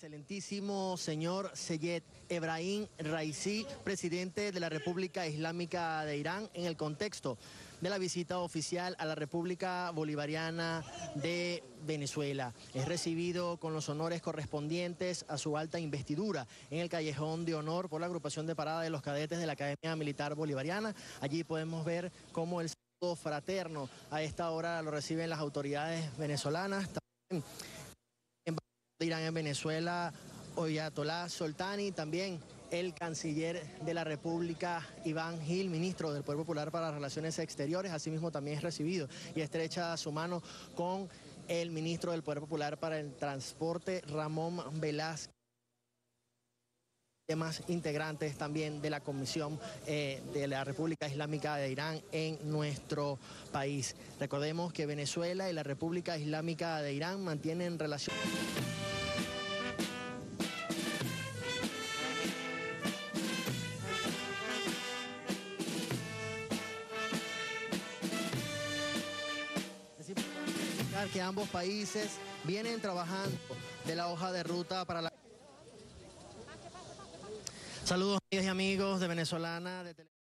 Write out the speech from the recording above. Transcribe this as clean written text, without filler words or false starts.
Excelentísimo señor Seyed Ebrahim Raisi, presidente de la República Islámica de Irán, en el contexto de la visita oficial a la República Bolivariana de Venezuela. Es recibido con los honores correspondientes a su alta investidura en el Callejón de Honor por la agrupación de parada de los cadetes de la Academia Militar Bolivariana. Allí podemos ver cómo el saludo fraterno a esta hora lo reciben las autoridades venezolanas. También de Irán en Venezuela, Oyatolá Soltani, también el canciller de la República, Iván Gil, ministro del Poder Popular para Relaciones Exteriores, asimismo también es recibido y estrecha su mano con el ministro del Poder Popular para el Transporte, Ramón Velázquez, demás integrantes también de la Comisión de la República Islámica de Irán en nuestro país. Recordemos que Venezuela y la República Islámica de Irán mantienen relaciones. Que ambos países vienen trabajando de la hoja de ruta para la... Saludos, amigas y amigos de Venezolana de Televisión.